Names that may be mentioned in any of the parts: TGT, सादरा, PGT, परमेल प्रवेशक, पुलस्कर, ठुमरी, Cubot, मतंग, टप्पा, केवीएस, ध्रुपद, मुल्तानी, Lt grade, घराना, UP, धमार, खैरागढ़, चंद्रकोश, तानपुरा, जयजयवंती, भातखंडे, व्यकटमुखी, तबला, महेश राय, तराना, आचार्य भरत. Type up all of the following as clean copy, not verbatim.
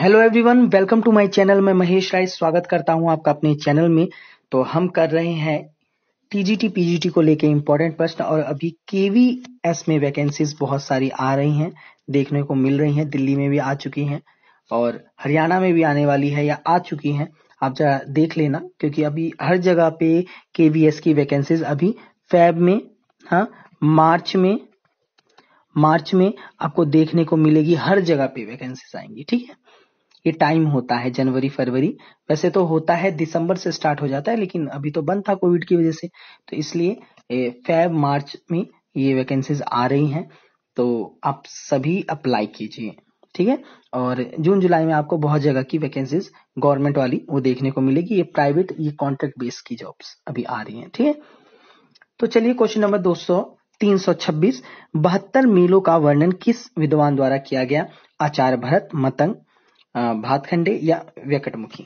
Hello everyone, welcome to my channel. मैं महेश राय स्वागत करता हूं आपका अपने चैनल में। तो हम कर रहे हैं टीजीटी पीजीटी को लेके इम्पोर्टेंट प्रश्न, और अभी केवीएस में वैकेंसीज बहुत सारी आ रही हैं, देखने को मिल रही हैं। दिल्ली में भी आ चुकी हैं और हरियाणा में भी आने वाली है या आ चुकी हैं। आप जरा देख लेना, क्योंकि अभी हर जगह पे केवीएस की वैकेंसीज अभी फेब में, हाँ मार्च में आपको देखने को मिलेगी। हर जगह पे वैकेंसीज आएंगी, ठीक है। ये टाइम होता है जनवरी फरवरी, वैसे तो होता है दिसंबर से स्टार्ट हो जाता है, लेकिन अभी तो बंद था कोविड की वजह से, तो इसलिए फेब मार्च में ये वैकेंसीज आ रही हैं। तो आप सभी अप्लाई कीजिए, ठीक है। और जून जुलाई में आपको बहुत जगह की वैकेंसीज गवर्नमेंट वाली वो देखने को मिलेगी। ये प्राइवेट, ये कॉन्ट्रैक्ट बेस की जॉब्स अभी आ रही है, ठीक है। तो चलिए क्वेश्चन नंबर 326। 72 मीलों का वर्णन किस विद्वान द्वारा किया गया? आचार्य भरत, मतंग, भातखंडे या व्यकटमुखी?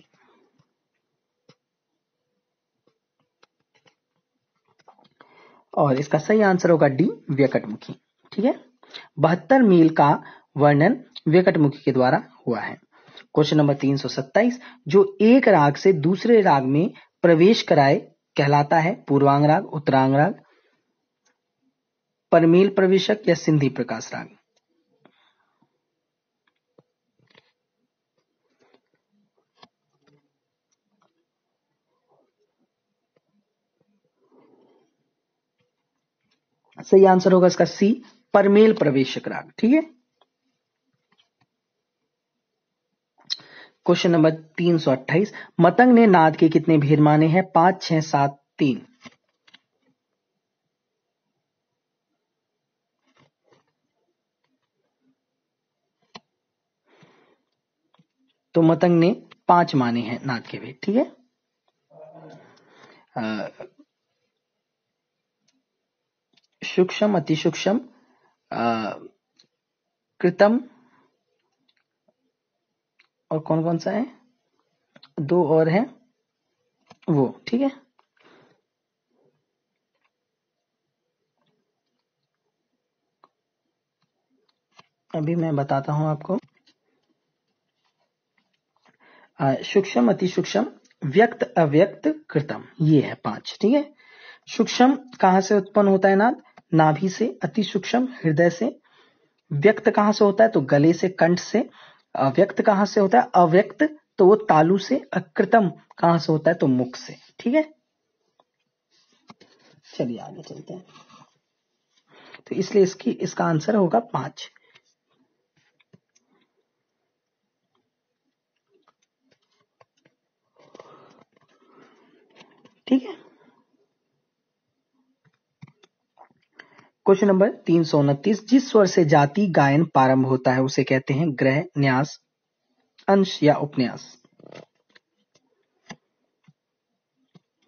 और इसका सही आंसर होगा डी, व्यकटमुखी, ठीक है। 72 मील का वर्णन व्यकटमुखी के द्वारा हुआ है। Question number 327। जो एक राग से दूसरे राग में प्रवेश कराए कहलाता है? पूर्वांग राग, उत्तरांग राग, परमेल प्रवेशक या सिंधी प्रकाश राग? सही आंसर होगा इसका सी, परमेल प्रवेशक राग, ठीक है। Question number 328। मतंग ने नाद के कितने भेद माने हैं? 5, 6, 7, 3। तो मतंग ने 5 माने हैं नाद के भेद, ठीक है। सूक्ष्म, अति सूक्ष्म, कृतम, और कौन कौन सा है? 2 और है वो, ठीक है। अभी मैं बताता हूं आपको। सूक्ष्म, अति सूक्ष्म, व्यक्त, अव्यक्त, कृतम, ये है 5, ठीक है। सूक्ष्म कहां से उत्पन्न होता है? नाद, नाभि से। अति सूक्ष्म हृदय से। व्यक्त कहां से होता है? तो गले से, कंठ से। अव्यक्त कहां से होता है? अव्यक्त तो वो तालु से। अकृतम कहां से होता है? तो मुख से, ठीक है। चलिए आगे चलते हैं। तो इसलिए इसका आंसर होगा 5। ठीक है। Question number 329। जिस स्वर से जाति गायन प्रारंभ होता है उसे कहते हैं? ग्रह, न्यास, अंश या उपन्यास?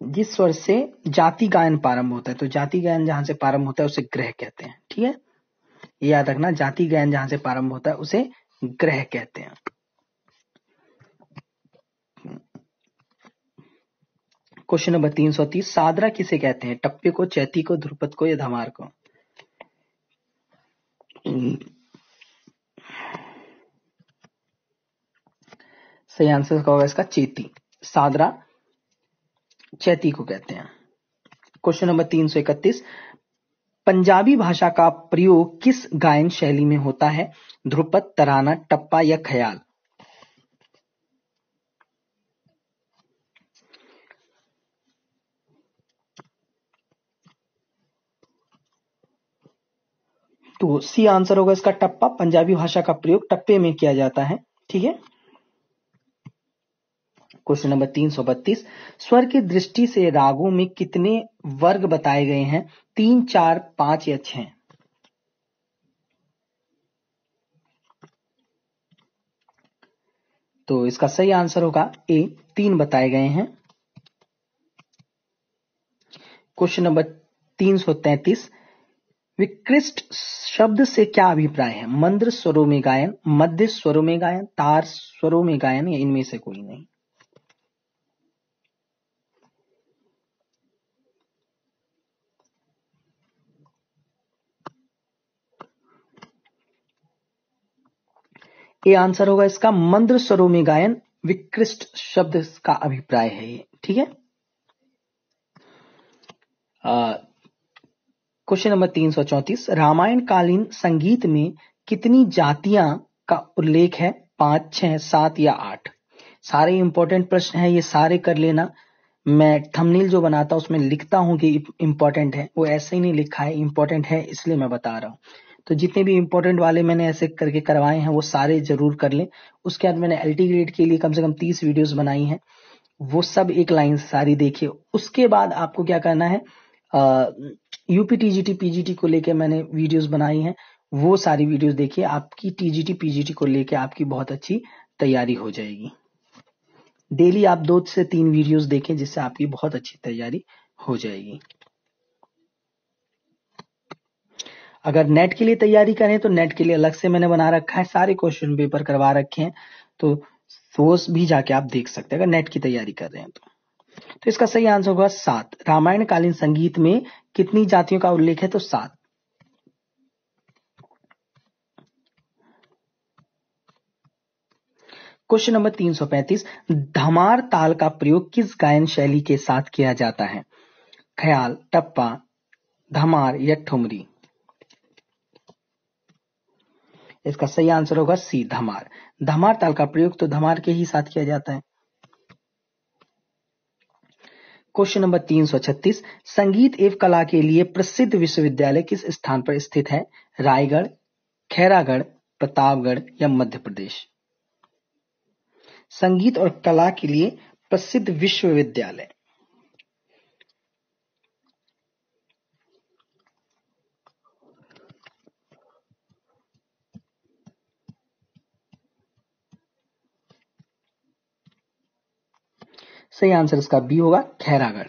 जिस स्वर से जाति गायन प्रारंभ होता है, तो जाति गायन जहां से प्रारंभ होता है उसे ग्रह कहते हैं, ठीक है। ये याद रखना, जाति गायन जहां से प्रारंभ होता है उसे ग्रह कहते हैं। Question number 330। सादरा किसे कहते हैं? टप्पे को, चैती को, ध्रुपद को या धमार को? सही आंसर होगा इसका चेती। सादरा चैती को कहते हैं। Question number 331। पंजाबी भाषा का प्रयोग किस गायन शैली में होता है? ध्रुपद, तराना, टप्पा या ख्याल? तो सी आंसर होगा इसका टप्पा। पंजाबी भाषा का प्रयोग टप्पे में किया जाता है, ठीक है। Question number 332। स्वर की दृष्टि से रागों में कितने वर्ग बताए गए हैं? 3, 4, 5 या 6? तो इसका सही आंसर होगा ए, 3 बताए गए हैं। Question number 333। विकृष्ट शब्द से क्या अभिप्राय है? मंद्र स्वरों में गायन, मध्य स्वरों में गायन, तार स्वरों में गायन या इनमें से कोई नहीं? ये आंसर होगा इसका। मंद्र स्वरों में गायन विकृष्ट शब्द का अभिप्राय है ये, ठीक है। क्वेश्चन नंबर 334, रामायण कालीन संगीत में कितनी जातियां का उल्लेख है? 5, 6, 7 या 8? सारे इंपॉर्टेंट प्रश्न है, ये सारे कर लेना। मैं थंबनेल जो बनाता हूं उसमें लिखता हूं कि इंपॉर्टेंट है, वो ऐसे ही नहीं लिखा है, इंपॉर्टेंट है इसलिए मैं बता रहा हूं। तो जितने भी इंपॉर्टेंट वाले मैंने ऐसे करके करवाए हैं वो सारे जरूर कर लें। उसके बाद मैंने एलटी ग्रेड के लिए कम से कम 30 वीडियोस बनाई हैं, वो सब एक लाइन से सारी देखिए। उसके बाद आपको क्या करना है, यूपी टीजीटी पीजीटी को लेके मैंने वीडियोस बनाई हैं, वो सारी वीडियोस देखिए। आपकी टीजीटी पीजीटी को लेके आपकी बहुत अच्छी तैयारी हो जाएगी। डेली आप 2 से 3 वीडियोस देखें जिससे आपकी बहुत अच्छी तैयारी हो जाएगी। अगर नेट के लिए तैयारी करें तो नेट के लिए अलग से मैंने बना रखा है, सारे क्वेश्चन पेपर करवा रखे हैं, तो सोर्स भी जाके आप देख सकते हैं अगर नेट की तैयारी कर रहे हैं तो इसका सही आंसर होगा 7। रामायण कालीन संगीत में कितनी जातियों का उल्लेख है? तो 7। क्वेश्चन नंबर 335, धमार ताल का प्रयोग किस गायन शैली के साथ किया जाता है? ख्याल, टप्पा, धमार या ठुमरी? इसका सही आंसर होगा सी, धमार। धमार ताल का प्रयोग तो धमार के ही साथ किया जाता है। क्वेश्चन नंबर 336, संगीत एवं कला के लिए प्रसिद्ध विश्वविद्यालय किस स्थान पर स्थित है? रायगढ़, खैरागढ़, प्रतापगढ़ या मध्य प्रदेश? संगीत और कला के लिए प्रसिद्ध विश्वविद्यालय, सही आंसर इसका बी होगा, खैरागढ़।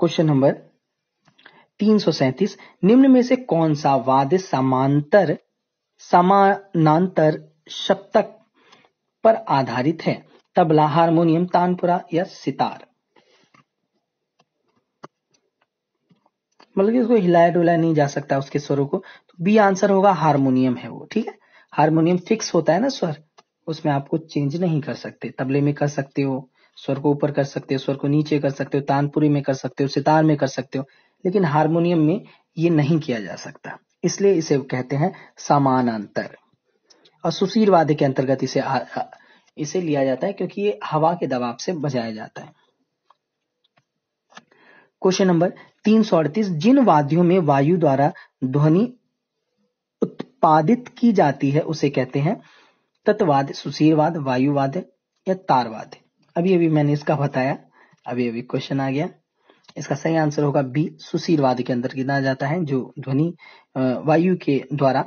क्वेश्चन नंबर 337, निम्न में से कौन सा वाद्य समानांतर सप्तक पर आधारित है? तबला, हारमोनियम, तानपुरा या सितार? मतलब इसको हिलाया डुलाया नहीं जा सकता उसके स्वरों को, तो बी आंसर होगा हारमोनियम है वो, ठीक है। हारमोनियम फिक्स होता है ना स्वर, उसमें आपको चेंज नहीं कर सकते। तबले में कर सकते हो, स्वर को ऊपर कर सकते हो, स्वर को नीचे कर सकते हो, तानपुरी में कर सकते हो, सितार में कर सकते हो, लेकिन हारमोनियम में ये नहीं किया जा सकता, इसलिए इसे कहते हैं समानांतर। और सुशीर वाद्य के अंतर्गत इसे लिया जाता है क्योंकि ये हवा के दबाव से बजाया जाता है। क्वेश्चन नंबर 338, जिन वाद्यों में वायु द्वारा ध्वनि उत्पादित की जाती है उसे कहते हैं तत्वाद्य, सुशीरवाद, वायुवाद्य या तारवाद्य? अभी मैंने इसका बताया, अभी क्वेश्चन आ गया। इसका सही आंसर होगा बी, सुशीर वाद्य के अंदर गिना जाता है जो ध्वनि वायु के द्वारा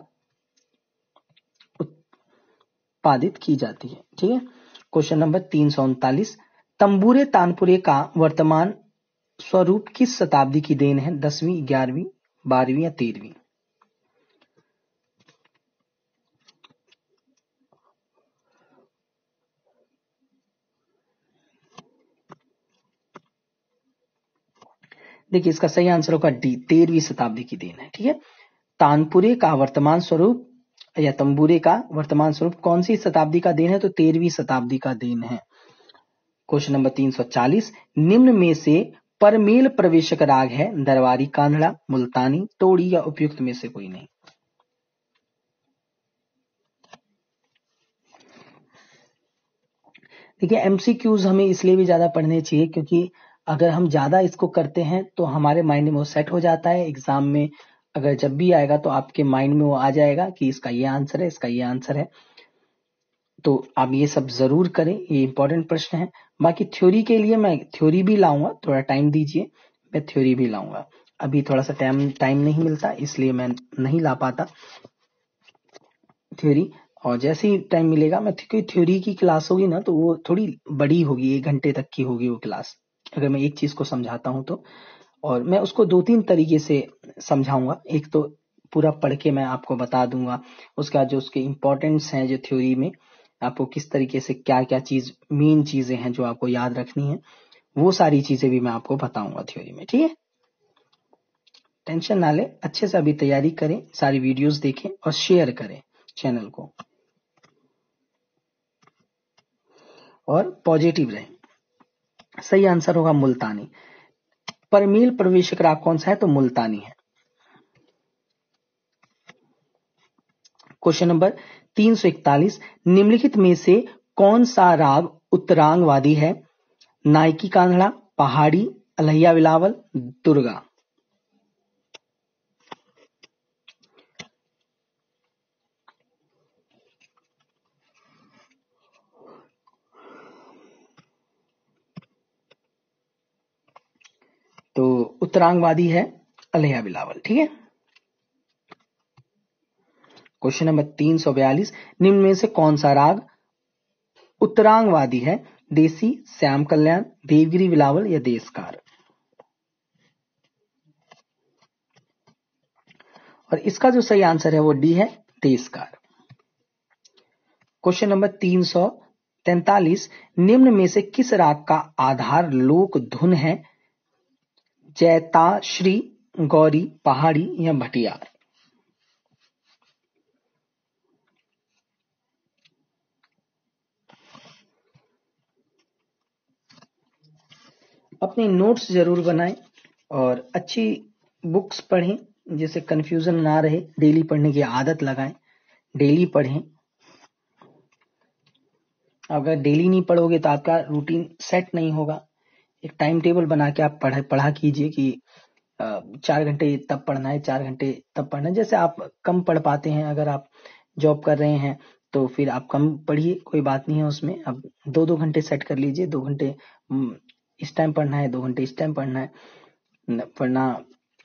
उत्पादित की जाती है, ठीक है। क्वेश्चन नंबर 339, तंबूरे तानपुरे का वर्तमान स्वरूप किस शताब्दी की देन है? 10वीं, 11वीं, 12वीं या 13वीं? देखिए इसका सही आंसर होगा डी, 13वीं शताब्दी की देन है, ठीक है। तानपुरे का वर्तमान स्वरूप या तंबूरे का वर्तमान स्वरूप कौन सी शताब्दी का देन है? तो 13वीं शताब्दी का देन है। क्वेश्चन नंबर 340, निम्न में से परमेल प्रवेशक राग है? दरबारी, कांधड़ा, मुल्तानी, तोड़ी या उपयुक्त में से कोई नहीं? देखिए एमसीक्यूज हमें इसलिए भी ज्यादा पढ़ने चाहिए क्योंकि अगर हम ज्यादा इसको करते हैं तो हमारे माइंड में वो सेट हो जाता है। एग्जाम में अगर जब भी आएगा तो आपके माइंड में वो आ जाएगा कि इसका ये आंसर है, इसका ये आंसर है। तो आप ये सब जरूर करें, ये इंपॉर्टेंट प्रश्न है। बाकी थ्योरी के लिए मैं थ्योरी भी लाऊंगा, थोड़ा टाइम दीजिए, मैं थ्योरी भी लाऊंगा। अभी थोड़ा सा टाइम नहीं मिलता इसलिए मैं नहीं ला पाता थ्योरी, और जैसे ही टाइम मिलेगा मैं, क्योंकि थ्योरी की क्लास होगी ना तो वो थोड़ी बड़ी होगी, 1 घंटे तक की होगी वो क्लास। अगर मैं एक चीज को समझाता हूं तो, और मैं उसको 2-3 तरीके से समझाऊंगा। एक तो पूरा पढ़ के मैं आपको बता दूंगा, उसके बाद जो उसके इम्पोर्टेंस हैं जो थ्योरी में आपको किस तरीके से क्या क्या चीज मेन चीजें हैं जो आपको याद रखनी है, वो सारी चीजें भी मैं आपको बताऊंगा थ्योरी में, ठीक है। टेंशन ना लें, अच्छे से अभी तैयारी करें, सारी वीडियोस देखें और शेयर करें चैनल को और पॉजिटिव रहें। सही आंसर होगा मुल्तानी। परमील प्रवेशक राग कौन सा है तो मुल्तानी है। क्वेश्चन नंबर 341, निम्नलिखित में से कौन सा राग उत्तरांगवादी है? नायकी कांधड़ा, पहाड़ी, अलहिया बिलावल, दुर्गा। तो उत्तरांगवादी है अलहिया बिलावल, ठीक है। क्वेश्चन नंबर 342, निम्न में से कौन सा राग उत्तरांगवादी है? देसी, श्याम कल्याण, देवगिरी बिलावल या देशकार। और इसका जो सही आंसर है वो डी है, देशकार। क्वेश्चन नंबर 343, निम्न में से किस राग का आधार लोक धुन है? जैताश्री, गौरी, पहाड़ी या भटियार। अपने नोट्स जरूर बनाएं और अच्छी बुक्स पढ़ें जिससे कंफ्यूजन ना रहे। डेली पढ़ने की आदत लगाएं, डेली पढ़ें। अगर डेली नहीं पढ़ोगे तो आपका रूटीन सेट नहीं होगा। एक टाइम टेबल बना के आप पढ़ा कीजिए कि 4 घंटे तब पढ़ना है, 4 घंटे तब पढ़ना है। जैसे आप कम पढ़ पाते हैं, अगर आप जॉब कर रहे हैं तो फिर आप कम पढ़िए, कोई बात नहीं है उसमें। अब 2-2 घंटे सेट कर लीजिए, 2 घंटे इस टाइम पढ़ना है, 2 घंटे इस टाइम पढ़ना है। पढ़ना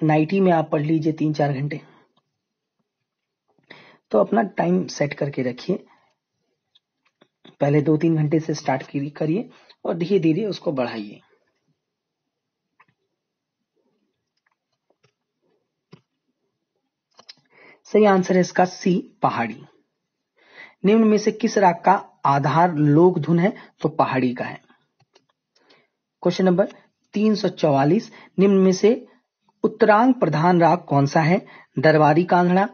नाइटी में आप पढ़ लीजिए 3-4 घंटे। तो अपना टाइम सेट करके रखिए, पहले 2-3 घंटे से स्टार्ट करिए और धीरे धीरे उसको बढ़ाइए। सही आंसर है इसका सी, पहाड़ी। निम्न में से किस राग का आधार लोक धुन है? तो पहाड़ी का है। क्वेश्चन नंबर 344, निम्न में से उत्तरांग प्रधान राग कौन सा है? दरबारी कांधड़ा,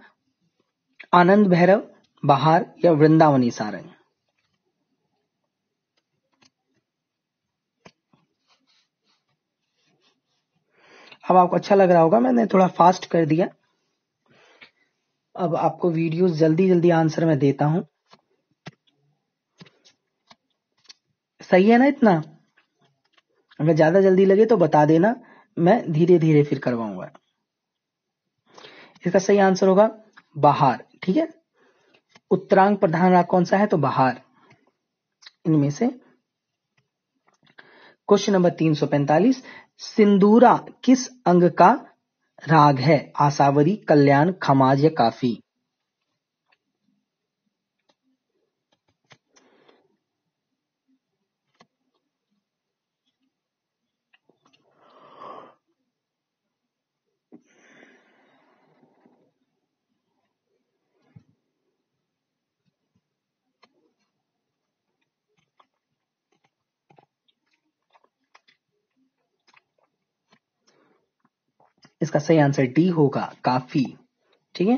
आनंद भैरव, बहार या वृंदावनी सारंग। अब आपको अच्छा लग रहा होगा, मैंने थोड़ा फास्ट कर दिया। अब आपको वीडियो जल्दी जल्दी आंसर मैं देता हूं। सही है ना इतना? अगर ज्यादा जल्दी लगे तो बता देना, मैं धीरे धीरे फिर करवाऊंगा। इसका सही आंसर होगा बहार, ठीक है। उत्तरांग प्रधान राग कौन सा है? तो बहार, इनमें से। क्वेश्चन नंबर 345, सिंदूरा किस अंग का राग है? आसावरी, कल्याण, खमाज या काफी। इसका सही आंसर डी होगा, काफी, ठीक है।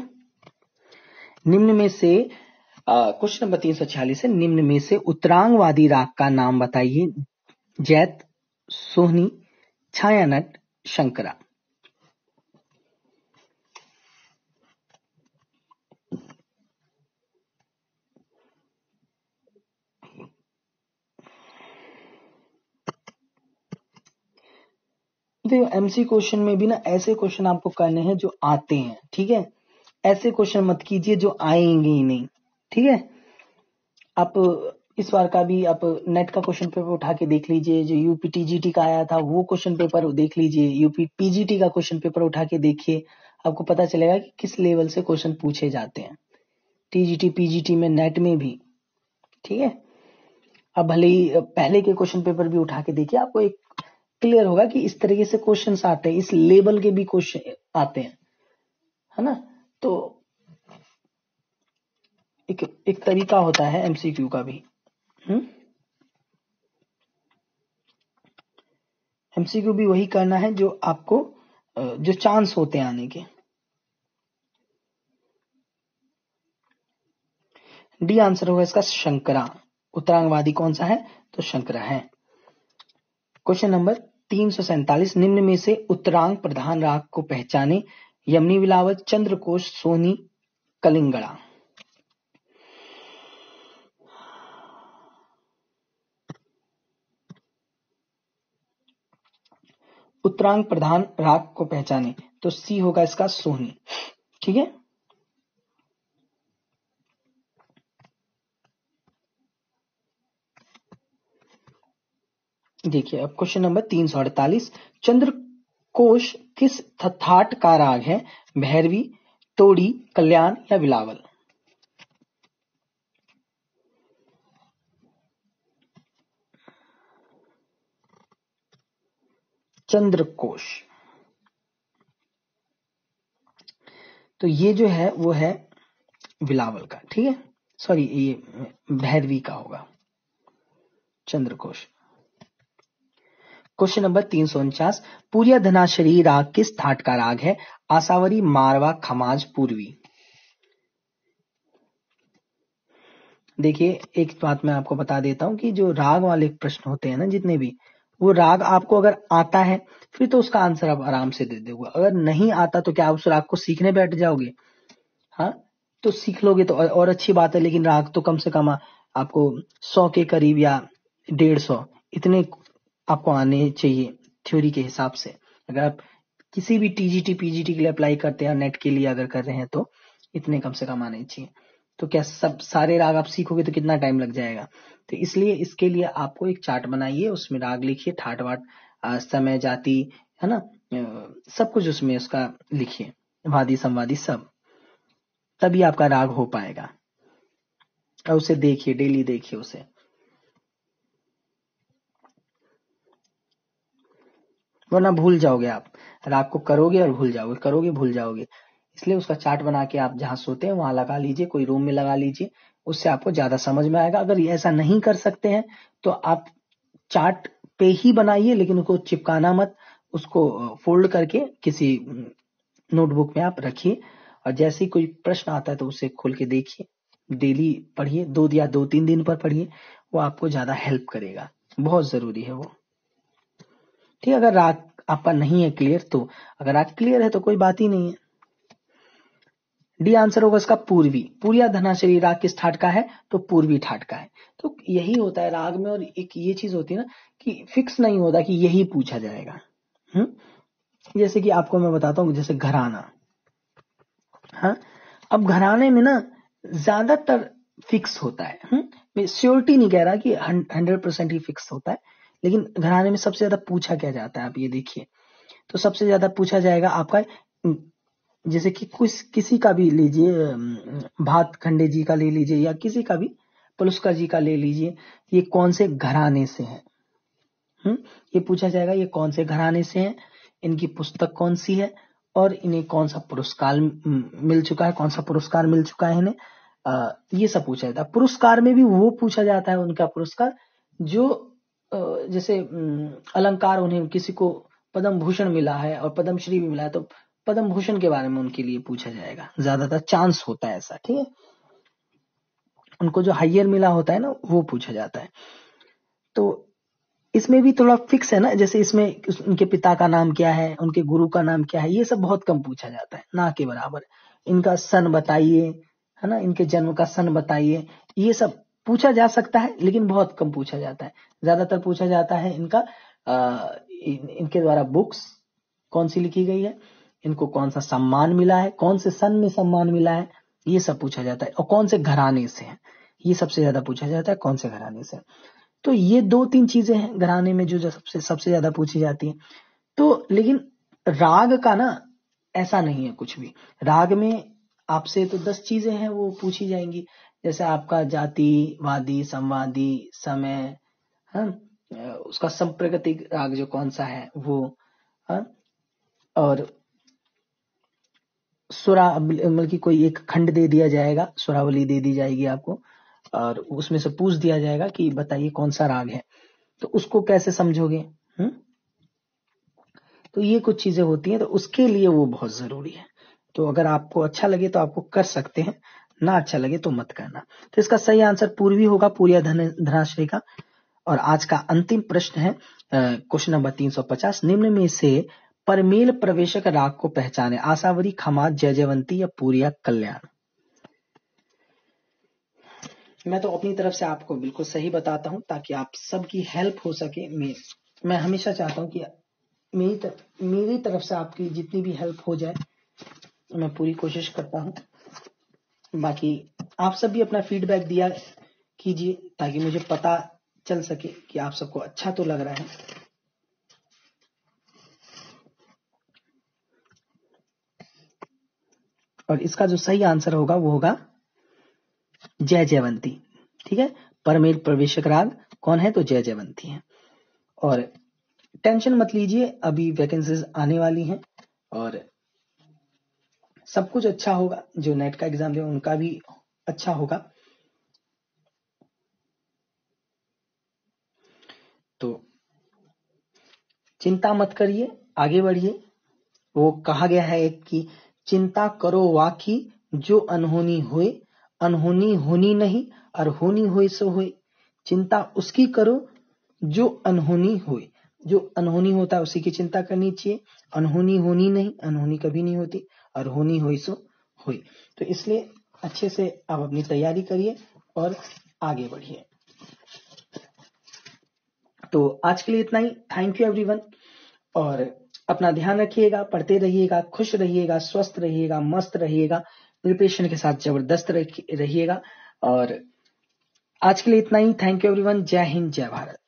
निम्न में से क्वेश्चन नंबर 346 है, निम्न में से उत्तरांगवादी राग का नाम बताइए। जैत, सोहनी, छायानट, शंकरा। देखो एमसी क्वेश्चन में भी ना ऐसे क्वेश्चन आपको करने हैं जो आते हैं, ठीक है। ऐसे क्वेश्चन मत कीजिए जो आएंगे ही नहीं, ठीक है। आप इस बार का भी आप नेट का क्वेश्चन पेपर उठा के देख लीजिए, जो यूपी टीजीटी का आया था वो क्वेश्चन पेपर देख लीजिए, यूपी पीजीटी का क्वेश्चन पेपर उठा के देखिए, आपको पता चलेगा कि किस लेवल से क्वेश्चन पूछे जाते हैं टीजीटी पीजीटी में, नेट में भी, ठीक है। अब भले ही पहले के क्वेश्चन पेपर भी उठा के देखिए, आपको एक क्लियर होगा कि इस तरीके से क्वेश्चंस आते हैं, इस लेवल के भी क्वेश्चन आते हैं, है ना। तो एक तरीका होता है एमसीक्यू का भी। एमसीक्यू भी वही करना है जो आपको जो चांस होते हैं आने के। डी आंसर होगा इसका शंकरा। उत्तरांगवादी कौन सा है तो शंकरा है। क्वेश्चन नंबर 347, निम्न में से उत्तरांग प्रधान राग को पहचाने। यमनी विलावल, चंद्रकोश, सोनी, कलिंगड़ा। उत्तरांग प्रधान राग को पहचाने तो सी होगा इसका सोनी। ठीक है, देखिए अब क्वेश्चन नंबर 348, चंद्रकोश किस थाट का राग है? भैरवी, तोड़ी, कल्याण या बिलावल। चंद्रकोश, तो ये जो है वो है बिलावल का। ठीक है, सॉरी ये भैरवी का होगा चंद्रकोश। क्वेश्चन नंबर 349, पूरिया धनाशरी राग किस थाट का राग है? आसावरी, मारवा, खमाज, पूर्वी। देखिए एक बात मैं आपको बता देता हूं कि जो राग वाले प्रश्न होते हैं ना जितने भी, वो राग आपको अगर आता है फिर तो उसका आंसर आप आराम से दे दोगे। अगर नहीं आता तो क्या आप उस राग को सीखने बैठ जाओगे? हाँ, तो सीख लोगे तो और अच्छी बात है, लेकिन राग तो कम से कम आपको 100 के करीब या 150 इतने आपको आने चाहिए थ्योरी के हिसाब से। अगर आप किसी भी टीजीटी पीजीटी के लिए अप्लाई करते हैं, नेट के लिए अगर कर रहे हैं, तो इतने कम से कम आने चाहिए। तो क्या सब सारे राग आप सीखोगे तो कितना टाइम लग जाएगा? तो इसलिए इसके लिए आपको एक चार्ट बनाइए, उसमें राग लिखिए, ठाट वाट, समय, जाति, है ना, सब कुछ उसमें उसका लिखिए, वादी संवादी सब, तभी आपका राग हो पाएगा। और उसे देखिए, डेली देखिए उसे। वरना भूल जाओगे, आप राग को करोगे और भूल जाओगे, करोगे भूल जाओगे। इसलिए उसका चार्ट बना के आप जहां सोते हैं वहां लगा लीजिए, कोई रूम में लगा लीजिए, उससे आपको ज्यादा समझ में आएगा। अगर ये ऐसा नहीं कर सकते हैं तो आप चार्ट पे ही बनाइए, लेकिन उसको चिपकाना मत, उसको फोल्ड करके किसी नोटबुक में आप रखिए, और जैसे ही कोई प्रश्न आता है तो उसे खोल के देखिए, डेली पढ़िए, 2 या 2-3 दिन पर पढ़िए, वो आपको ज्यादा हेल्प करेगा, बहुत जरूरी है वो। ठीक, अगर राग आपका नहीं है क्लियर तो, अगर राग क्लियर है तो कोई बात ही नहीं है। डी आंसर होगा इसका पूर्वी। पूरिया धनाशरी राग किस ठाट का है तो पूर्वी ठाट का है। तो यही होता है राग में, और एक ये चीज होती है ना कि फिक्स नहीं होता कि यही पूछा जाएगा। जैसे कि आपको मैं बताता हूँ, जैसे घराना, हाँ, अब घराने में ना ज्यादातर फिक्स होता है। मैं श्योरिटी नहीं कह रहा कि 100% ही फिक्स होता है, लेकिन घराने में सबसे ज्यादा पूछा क्या जाता है आप ये देखिए, तो सबसे ज्यादा पूछा जाएगा आपका, जैसे कि किसी का भी लीजिए, भातखंडे जी का ले लीजिए या किसी का भी, पुलस्कर जी का ले लीजिए, ये कौन से घराने से है, ये पूछा जाएगा ये कौन से घराने से है, इनकी पुस्तक कौन सी है, और इन्हें कौन सा पुरस्कार मिल चुका है, कौन सा पुरस्कार मिल चुका है इन्हें, ये सब पूछा जाता है। पुरस्कार में भी वो पूछा जाता है उनका पुरस्कार जो, जैसे अलंकार उन्हें किसी को पद्म भूषण मिला है और पद्मश्री भी मिला है, तो पद्म भूषण के बारे में उनके लिए पूछा जाएगा, ज्यादातर चांस होता है ऐसा। ठीक है, उनको जो हायर मिला होता है ना वो पूछा जाता है। तो इसमें भी थोड़ा फिक्स है ना, जैसे इसमें उनके पिता का नाम क्या है, उनके गुरु का नाम क्या है, ये सब बहुत कम पूछा जाता है, ना के बराबर। इनका सन बताइए, है ना, इनके जन्म का सन बताइए, ये सब पूछा जा सकता है लेकिन बहुत कम पूछा जाता है। ज्यादातर पूछा जाता है इनका इनके द्वारा बुक्स कौन सी लिखी गई है, इनको कौन सा सम्मान मिला है, कौन से सन में सम्मान मिला है, ये सब पूछा जाता है। और कौन से घराने से हैं, ये सबसे ज्यादा पूछा जाता है, कौन से घराने से। तो ये 2-3 चीजें हैं घराने में जो सबसे ज्यादा पूछी जाती है। तो लेकिन राग का ना ऐसा नहीं है कुछ भी, राग में आपसे तो 10 चीजें हैं वो पूछी जाएंगी, जैसे आपका जाति, वादी, संवादी, समय, उसका सांप्रतिक राग जो कौन सा है वो, और सुरा, मतलब कि कोई एक खंड दे दिया जाएगा, सुरावली दे दी जाएगी आपको, और उसमें से पूछ दिया जाएगा कि बताइए कौन सा राग है, तो उसको कैसे समझोगे। तो ये कुछ चीजें होती हैं, तो उसके लिए वो बहुत जरूरी है। तो अगर आपको अच्छा लगे तो आपको कर सकते हैं, ना अच्छा लगे तो मत करना। तो इसका सही आंसर पूर्वी होगा, पूर्वी धनाश्रय का। और आज का अंतिम प्रश्न है क्वेश्चन नंबर 350, निम्न में से परमेल प्रवेशक राग को पहचाने, आसावरी, खमाज, जयजयवंती या पूरिया कल्याण। मैं तो अपनी तरफ से आपको बिल्कुल सही बताता हूं ताकि आप सबकी हेल्प हो सके। मैं हमेशा चाहता हूं कि मेरी तरफ से आपकी जितनी भी हेल्प हो जाए, मैं पूरी कोशिश करता हूं। बाकी आप सब भी अपना फीडबैक दिया कीजिए ताकि मुझे पता चल सके कि आप सबको अच्छा तो लग रहा है। और इसका जो सही आंसर होगा वो होगा जय जयवंती। ठीक है, परमेल प्रवेशक राग कौन है तो जय जयवंती है। और टेंशन मत लीजिए, अभी वैकेंसीज आने वाली हैं और सब कुछ अच्छा होगा। जो नेट का एग्जाम दे उनका भी अच्छा होगा। तो चिंता मत करिए, आगे बढ़िए। वो कहा गया है कि चिंता करो वाकी जो अनहोनी होए, अनहोनी होनी नहीं और होनी होए सो होए। चिंता उसकी करो जो अनहोनी होए, जो अनहोनी होता है उसी की चिंता करनी चाहिए। अनहोनी होनी नहीं, अनहोनी कभी नहीं होती, और होनी होए सो होए। तो इसलिए अच्छे से आप अपनी तैयारी करिए और आगे बढ़िए। तो आज के लिए इतना ही। Thank you everyone. और अपना ध्यान रखिएगा, पढ़ते रहिएगा, खुश रहिएगा, स्वस्थ रहिएगा, मस्त रहिएगा, प्रिपरेशन के साथ जबरदस्त रहिएगा। और आज के लिए इतना ही। Thank you everyone. जय हिंद, जय भारत।